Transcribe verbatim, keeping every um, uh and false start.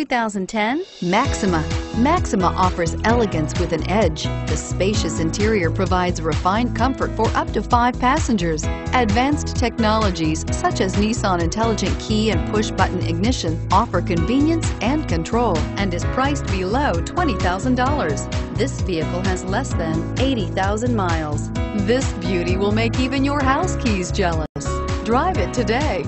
two thousand ten Maxima. Maxima offers elegance with an edge. The spacious interior provides refined comfort for up to five passengers. Advanced technologies such as Nissan Intelligent Key and Push Button Ignition offer convenience and control and is priced below twenty thousand dollars. This vehicle has less than eighty thousand miles. This beauty will make even your house keys jealous. Drive it today.